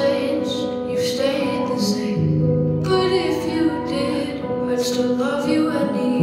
Changed, you've stayed the same. But if you did, I'd still love you anyway.